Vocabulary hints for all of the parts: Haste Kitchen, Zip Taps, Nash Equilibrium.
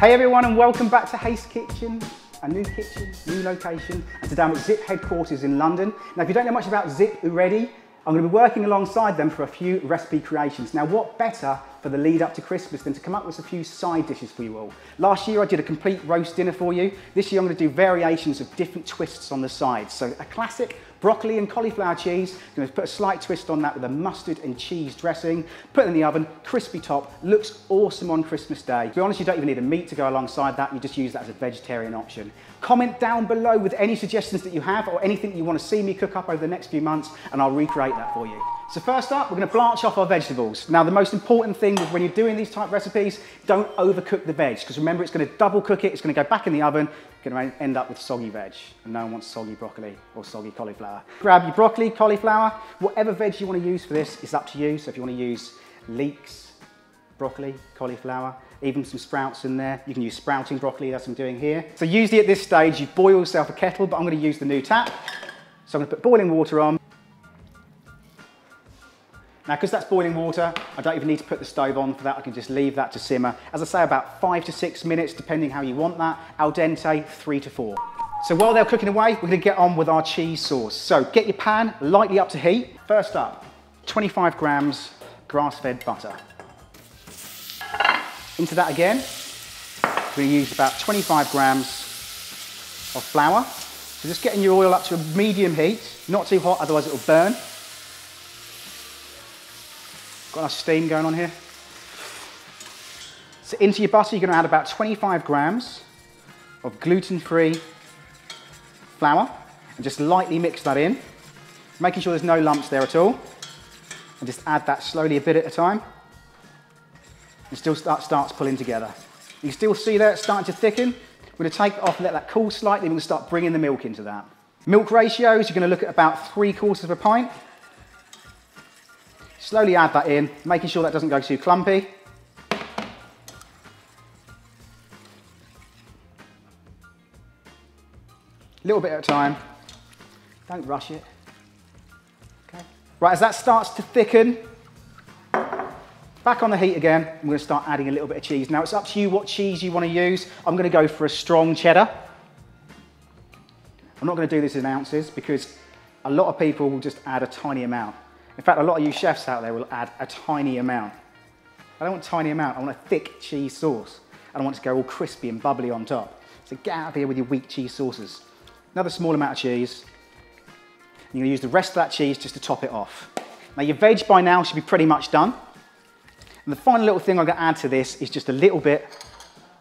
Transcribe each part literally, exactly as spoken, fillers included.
Hey everyone, and welcome back to Haste Kitchen. A new kitchen, new location, and today I'm at Zip headquarters in London. Now if you don't know much about Zip already, I'm going to be working alongside them for a few recipe creations. Now what better for the lead up to Christmas than to come up with a few side dishes for you all. Last year I did a complete roast dinner for you. This year I'm going to do variations of different twists on the sides. So a classic broccoli and cauliflower cheese, I'm going to put a slight twist on that with a mustard and cheese dressing, put it in the oven, crispy top, looks awesome on Christmas Day. To be honest, you don't even need a meat to go alongside that, you just use that as a vegetarian option. Comment down below with any suggestions that you have or anything you want to see me cook up over the next few months and I'll recreate that for you. So first up, we're going to blanch off our vegetables. Now the most important thing is when you're doing these type recipes, don't overcook the veg, because remember it's going to double cook it, it's going to go back in the oven, you're going to end up with soggy veg, and no one wants soggy broccoli or soggy cauliflower. Grab your broccoli, cauliflower, whatever veg you want to use for this is up to you, so if you want to use leeks, broccoli, cauliflower, even some sprouts in there. You can use sprouting broccoli, that's what I'm doing here. So usually at this stage you boil yourself a kettle, but I'm going to use the new tap, so I'm going to put boiling water on. Now, because that's boiling water, I don't even need to put the stove on for that. I can just leave that to simmer. As I say, about five to six minutes, depending how you want that. Al dente, three to four. So while they're cooking away, we're gonna get on with our cheese sauce. So get your pan lightly up to heat. First up, twenty-five grams grass-fed butter. Into that again, we're gonna use about twenty-five grams of flour. So just getting your oil up to a medium heat, not too hot, otherwise it'll burn. Got enough steam going on here. So into your butter, you're going to add about twenty-five grams of gluten-free flour and just lightly mix that in, making sure there's no lumps there at all. And just add that slowly a bit at a time. And still start, starts pulling together. You can still see there it's starting to thicken. We're going to take it off and let that cool slightly, and we'll start bringing the milk into that. Milk ratios, you're going to look at about three quarters of a pint. Slowly add that in, making sure that doesn't go too clumpy. A little bit at a time. Don't rush it. Okay. Right, as that starts to thicken, back on the heat again, I'm going to start adding a little bit of cheese. Now it's up to you what cheese you want to use. I'm going to go for a strong cheddar. I'm not going to do this in ounces because a lot of people will just add a tiny amount. In fact, a lot of you chefs out there will add a tiny amount. I don't want a tiny amount, I want a thick cheese sauce. I don't want it to go all crispy and bubbly on top. So get out of here with your weak cheese sauces. Another small amount of cheese. You're gonna use the rest of that cheese just to top it off. Now your veg by now should be pretty much done. And the final little thing I'm gonna add to this is just a little bit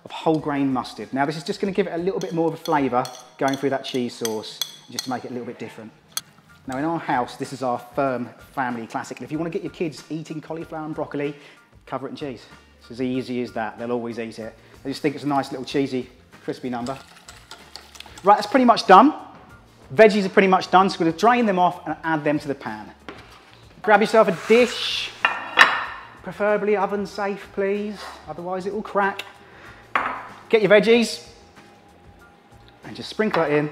of whole grain mustard. Now this is just gonna give it a little bit more of a flavour going through that cheese sauce, just to make it a little bit different. Now in our house, this is our firm family classic. And if you want to get your kids eating cauliflower and broccoli, cover it in cheese. It's as easy as that, they'll always eat it. They just think it's a nice little cheesy, crispy number. Right, that's pretty much done. Veggies are pretty much done, so we're going to drain them off and add them to the pan. Grab yourself a dish, preferably oven safe, please. Otherwise it will crack. Get your veggies and just sprinkle that in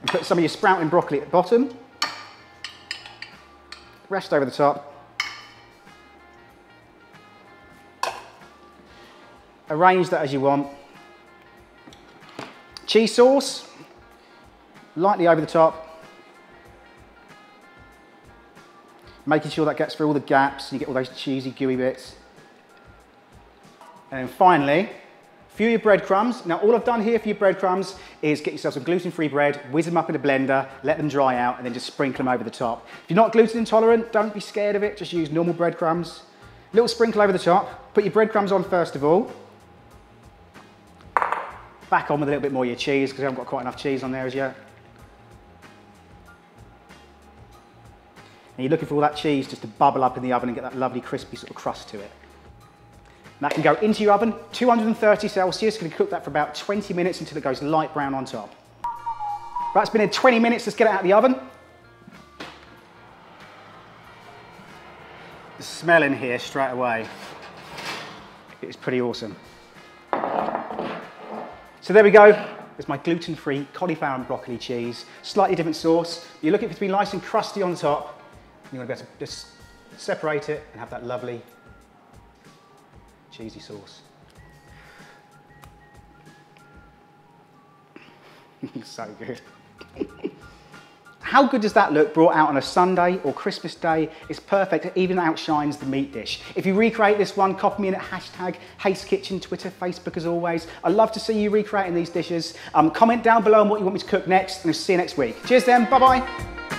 and put some of your sprouting broccoli at the bottom. Rest over the top. Arrange that as you want. Cheese sauce, lightly over the top. Making sure that gets through all the gaps, you get all those cheesy, gooey bits. And finally, a few of your breadcrumbs. Now all I've done here for your breadcrumbs is get yourself some gluten-free bread, whiz them up in a blender, let them dry out, and then just sprinkle them over the top. If you're not gluten intolerant, don't be scared of it, just use normal breadcrumbs. A little sprinkle over the top, put your breadcrumbs on first of all. Back on with a little bit more of your cheese, because I haven't got quite enough cheese on there as yet. And you're looking for all that cheese just to bubble up in the oven and get that lovely crispy sort of crust to it. That can go into your oven, two hundred thirty Celsius, gonna cook that for about twenty minutes until it goes light brown on top. Right, it's been in twenty minutes, let's get it out of the oven. The smell in here straight away, it's pretty awesome. So there we go, there's my gluten-free cauliflower and broccoli cheese. Slightly different sauce, you're looking for it to be nice and crusty on the top. You wanna be able to just separate it and have that lovely cheesy sauce. So good. How good does that look brought out on a Sunday or Christmas day? It's perfect. It even outshines the meat dish. If you recreate this one, copy me in at hashtag Haste Kitchen, Twitter, Facebook as always. I'd love to see you recreating these dishes. Um, comment down below on what you want me to cook next, and I'll see you next week. Cheers then, bye-bye.